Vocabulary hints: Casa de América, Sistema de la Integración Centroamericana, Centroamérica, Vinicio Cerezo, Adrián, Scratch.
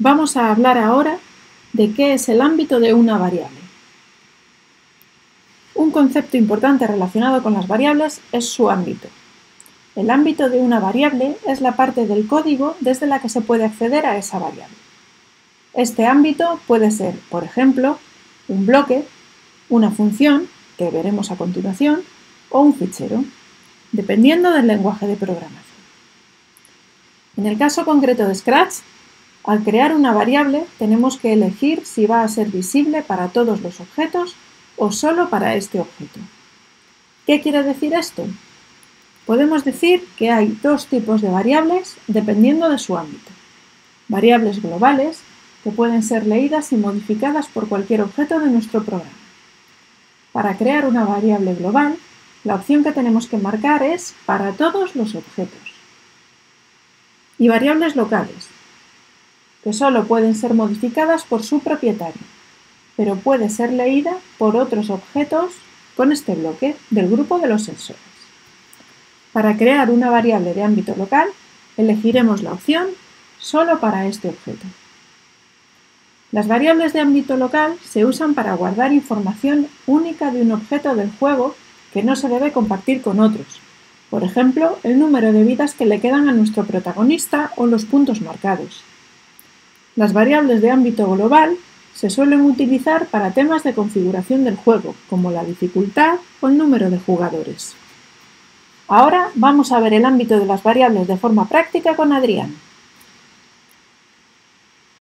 Vamos a hablar ahora de qué es el ámbito de una variable. Un concepto importante relacionado con las variables es su ámbito. El ámbito de una variable es la parte del código desde la que se puede acceder a esa variable. Este ámbito puede ser, por ejemplo, un bloque, una función, que veremos a continuación, o un fichero, dependiendo del lenguaje de programación. En el caso concreto de Scratch, al crear una variable tenemos que elegir si va a ser visible para todos los objetos o solo para este objeto. ¿Qué quiere decir esto? Podemos decir que hay dos tipos de variables dependiendo de su ámbito. Variables globales, que pueden ser leídas y modificadas por cualquier objeto de nuestro programa. Para crear una variable global, la opción que tenemos que marcar es para todos los objetos. Y variables locales, que solo pueden ser modificadas por su propietario, pero puede ser leída por otros objetos con este bloque del grupo de los sensores. Para crear una variable de ámbito local, elegiremos la opción solo para este objeto. Las variables de ámbito local se usan para guardar información única de un objeto del juego que no se debe compartir con otros, por ejemplo, el número de vidas que le quedan a nuestro protagonista o los puntos marcados. Las variables de ámbito global se suelen utilizar para temas de configuración del juego, como la dificultad o el número de jugadores. Ahora vamos a ver el ámbito de las variables de forma práctica con Adrián.